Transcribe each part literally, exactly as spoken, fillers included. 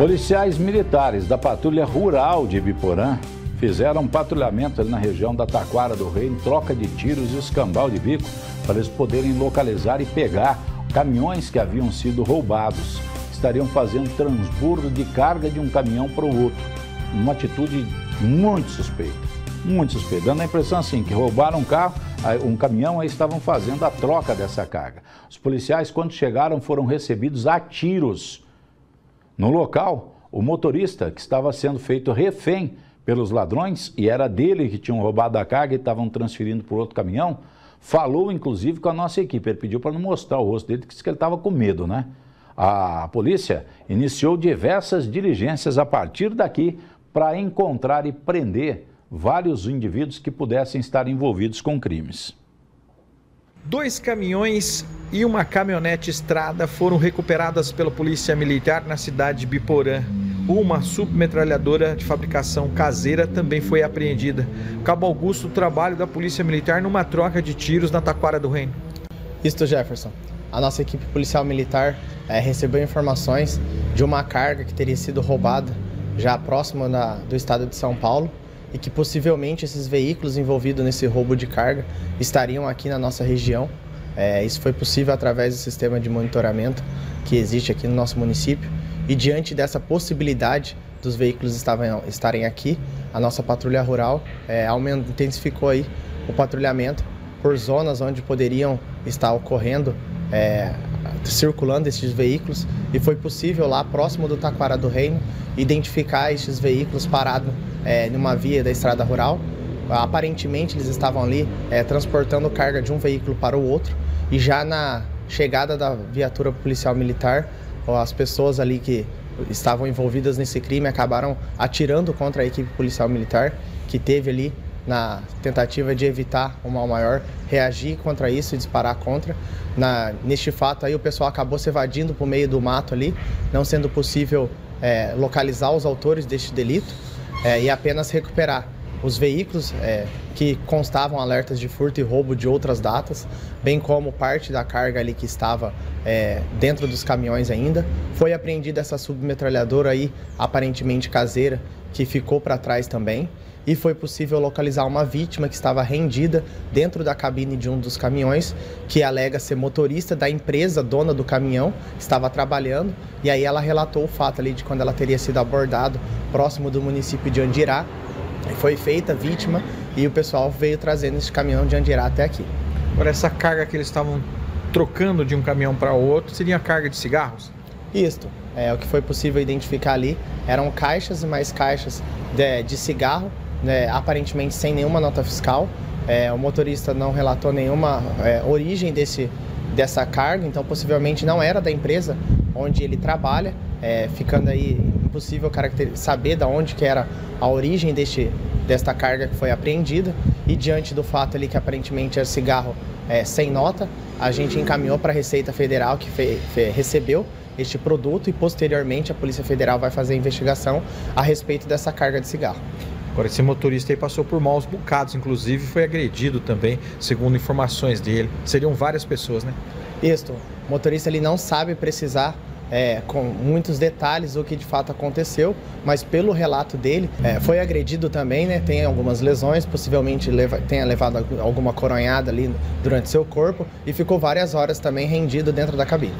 Policiais militares da patrulha rural de Ibiporã fizeram um patrulhamento ali na região da Taquara do Reino, troca de tiros e escambau de bico, para eles poderem localizar e pegar caminhões que haviam sido roubados. Estariam fazendo transbordo de carga de um caminhão para o outro. Uma atitude muito suspeita, muito suspeita. Dando a impressão assim, que roubaram um carro, um caminhão, aí estavam fazendo a troca dessa carga. Os policiais, quando chegaram, foram recebidos a tiros. No local, o motorista, que estava sendo feito refém pelos ladrões, e era dele que tinham roubado a carga e estavam transferindo para o outro caminhão, falou inclusive com a nossa equipe. Ele pediu para não mostrar o rosto dele, que disse que ele estava com medo, né? A polícia iniciou diversas diligências a partir daqui para encontrar e prender vários indivíduos que pudessem estar envolvidos com crimes. Dois caminhões e uma caminhonete estrada foram recuperadas pela Polícia Militar na cidade de Ibiporã. Uma submetralhadora de fabricação caseira também foi apreendida. Cabo Augusto, o trabalho da Polícia Militar numa troca de tiros na Taquara do Reino. Isto, Jefferson. A nossa equipe policial militar é, recebeu informações de uma carga que teria sido roubada já próxima da, do estado de São Paulo, e que possivelmente esses veículos envolvidos nesse roubo de carga estariam aqui na nossa região. É, isso foi possível através do sistema de monitoramento que existe aqui no nosso município. E diante dessa possibilidade dos veículos estavam, estarem aqui, a nossa patrulha rural é, aumentou, intensificou aí o patrulhamento por zonas onde poderiam estar ocorrendo, é, circulando estes veículos, e foi possível lá próximo do Taquara do Reino identificar estes veículos parados é, numa via da estrada rural. Aparentemente eles estavam ali é, transportando carga de um veículo para o outro, e já na chegada da viatura policial militar, as pessoas ali que estavam envolvidas nesse crime acabaram atirando contra a equipe policial militar, que teve ali, na tentativa de evitar o mal maior, reagir contra isso e disparar contra. Na, neste fato aí o pessoal acabou se evadindo para o meio do mato ali, não sendo possível é, localizar os autores deste delito é, e apenas recuperar os veículos é, que constavam alertas de furto e roubo de outras datas, bem como parte da carga ali que estava é, dentro dos caminhões ainda. Foi apreendida essa submetralhadora aí, aparentemente caseira, que ficou para trás também, e foi possível localizar uma vítima que estava rendida dentro da cabine de um dos caminhões, que alega ser motorista da empresa dona do caminhão, estava trabalhando, e aí ela relatou o fato ali de quando ela teria sido abordada próximo do município de Andirá, foi feita vítima, e o pessoal veio trazendo esse caminhão de Andirá até aqui. Agora, essa carga que eles estavam trocando de um caminhão para o outro seria carga de cigarros? Isto, é, o que foi possível identificar ali eram caixas e mais caixas de, de cigarro, né, aparentemente sem nenhuma nota fiscal. É, o motorista não relatou nenhuma é, origem desse, dessa carga, então possivelmente não era da empresa onde ele trabalha, é, ficando aí impossível saber de onde que era a origem deste, desta carga que foi apreendida. E diante do fato ali que aparentemente era cigarro é, sem nota, a gente encaminhou para a Receita Federal, que fe, fe, recebeu este produto, e posteriormente a Polícia Federal vai fazer a investigação a respeito dessa carga de cigarro. Agora, esse motorista aí passou por maus bocados, inclusive foi agredido também, segundo informações dele. Seriam várias pessoas, né? Isto, o motorista ele não sabe precisar É, com muitos detalhes o que de fato aconteceu, mas pelo relato dele, é, foi agredido também, né, tem algumas lesões, possivelmente leva, tenha levado alguma coronhada ali durante seu corpo, e ficou várias horas também rendido dentro da cabine.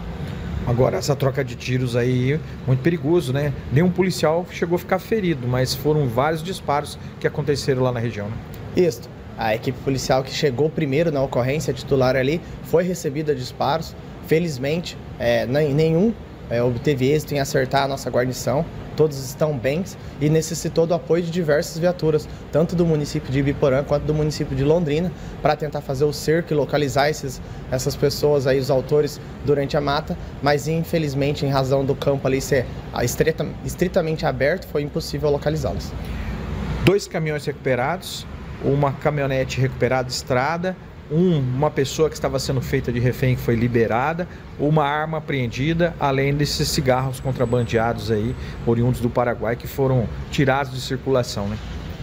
Agora, essa troca de tiros aí, muito perigoso, né? Nenhum policial chegou a ficar ferido, mas foram vários disparos que aconteceram lá na região, né? Isso. A equipe policial que chegou primeiro na ocorrência, titular ali, foi recebida disparos. Felizmente, é, nenhum É, obteve êxito em acertar a nossa guarnição, todos estão bem, e necessitou do apoio de diversas viaturas, tanto do município de Ibiporã quanto do município de Londrina, para tentar fazer o cerco e localizar esses, essas pessoas, aí, os autores, durante a mata, mas infelizmente, em razão do campo ali ser estrita, estritamente aberto, foi impossível localizá-los. Dois caminhões recuperados, uma caminhonete recuperada estrada, uma pessoa que estava sendo feita de refém que foi liberada, uma arma apreendida, além desses cigarros contrabandeados aí, oriundos do Paraguai, que foram tirados de circulação, né?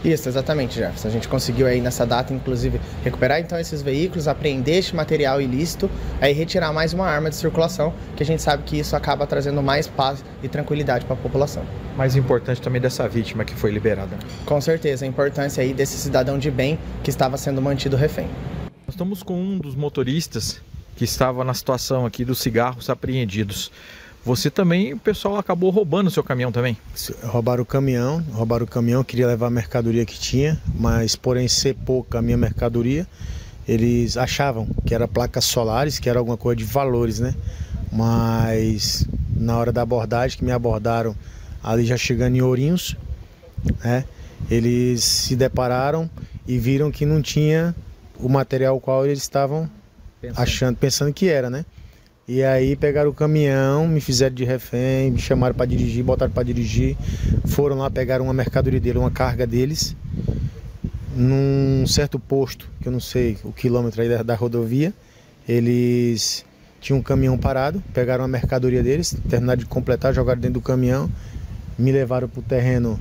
Isso, exatamente, Jefferson. A gente conseguiu aí nessa data, inclusive, recuperar então esses veículos, apreender este material ilícito, aí retirar mais uma arma de circulação, que a gente sabe que isso acaba trazendo mais paz e tranquilidade para a população. Mais importante também dessa vítima que foi liberada, né? Com certeza, a importância aí desse cidadão de bem que estava sendo mantido refém. Nós estamos com um dos motoristas que estava na situação aqui dos cigarros apreendidos. Você também, o pessoal acabou roubando o seu caminhão também? Roubaram o caminhão, roubaram o caminhão, queria levar a mercadoria que tinha, mas porém ser pouca a minha mercadoria, eles achavam que era placas solares, que era alguma coisa de valores, né? Mas na hora da abordagem, que me abordaram ali já chegando em Ourinhos, né? Eles se depararam e viram que não tinha o material qual eles estavam pensando. achando, pensando que era, né? E aí pegaram o caminhão, me fizeram de refém, me chamaram para dirigir, botaram para dirigir. Foram lá, pegaram uma mercadoria dele, uma carga deles, num certo posto, que eu não sei o quilômetro aí da, da rodovia. Eles tinham um caminhão parado, pegaram a mercadoria deles, terminaram de completar, jogaram dentro do caminhão, me levaram para o terreno,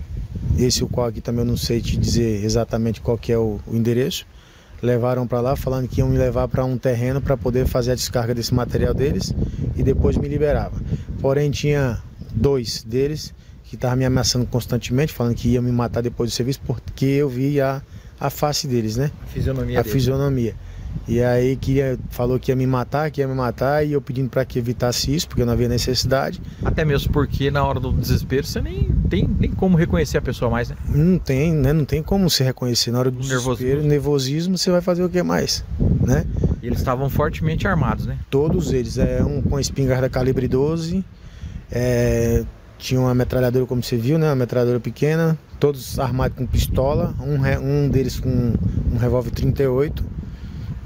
esse o qual aqui também eu não sei te dizer exatamente qual que é o, o endereço. Levaram para lá falando que iam me levar para um terreno para poder fazer a descarga desse material deles e depois me liberava. Porém tinha dois deles que estavam me ameaçando constantemente, falando que iam me matar depois do serviço, porque eu vi a, a face deles, né? A fisionomia. A deles. fisionomia. E aí que falou que ia me matar, que ia me matar, e eu pedindo para que evitasse isso, porque eu não havia necessidade. Até mesmo porque na hora do desespero você nem tem nem como reconhecer a pessoa mais, né? Não tem, né? Não tem como se reconhecer. Na hora do desespero, nervosismo, você vai fazer o que mais, né? E eles estavam fortemente armados, né? Todos eles. É, um com a espingarda calibre doze, é, tinha uma metralhadora, como você viu, né? Uma metralhadora pequena, todos armados com pistola, um, um deles com um revólver trinta e oito.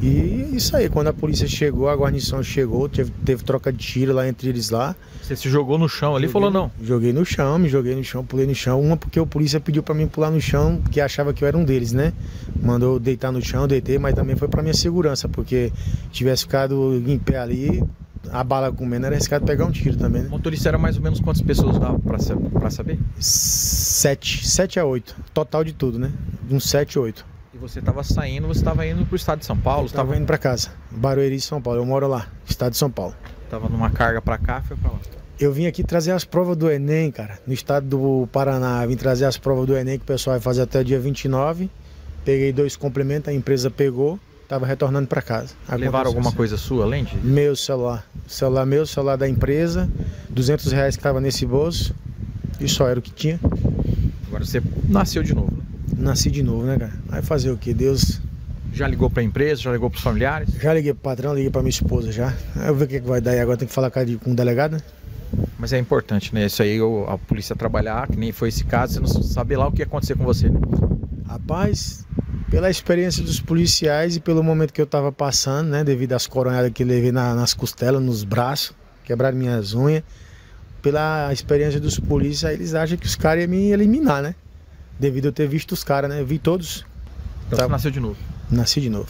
E isso aí, quando a polícia chegou, a guarnição chegou, teve, teve troca de tiro lá entre eles lá. Você se jogou no chão ali e falou não? Joguei no chão, me joguei no chão, pulei no chão. Uma porque o polícia pediu pra mim pular no chão, porque achava que eu era um deles, né? Mandou deitar no chão, deitei, mas também foi pra minha segurança, porque tivesse ficado em pé ali, a bala comendo, era arriscado pegar um tiro também, né? O motorista era mais ou menos quantas pessoas dava pra, pra saber? Sete, sete a oito, total de tudo, né? De uns sete a oito. E você estava saindo, você estava indo para o estado de São Paulo? Estava tava... indo para casa, Barueri, São Paulo. Eu moro lá, estado de São Paulo. Estava numa carga para cá, foi para lá? Eu vim aqui trazer as provas do Enem, cara, no estado do Paraná. Eu vim trazer as provas do Enem que o pessoal vai fazer até o dia vinte e nove. Peguei dois complementos, a empresa pegou, estava retornando para casa. Aconteceu. Levaram alguma assim. coisa sua, além disso? Meu celular, celular meu, celular da empresa, duzentos reais que estava nesse bolso e só era o que tinha. Agora você nasceu de novo, né? Nasci de novo, né, cara? Vai fazer o que? Deus... Já ligou pra empresa? Já ligou pros familiares? Já liguei pro patrão, liguei pra minha esposa já. Aí eu vou ver o que, que vai dar. E agora tem que falar com o delegado, né? Mas é importante, né? Isso aí, a polícia trabalhar, que nem foi esse caso, você não sabe lá o que ia acontecer com você, né? Rapaz, pela experiência dos policiais e pelo momento que eu tava passando, né? Devido às coronhadas que levei na, nas costelas, nos braços, quebraram minhas unhas. Pela experiência dos policiais, eles acham que os caras iam me eliminar, né? Devido a eu ter visto os caras, né? Eu vi todos. Então você nasceu de novo? Nasci de novo.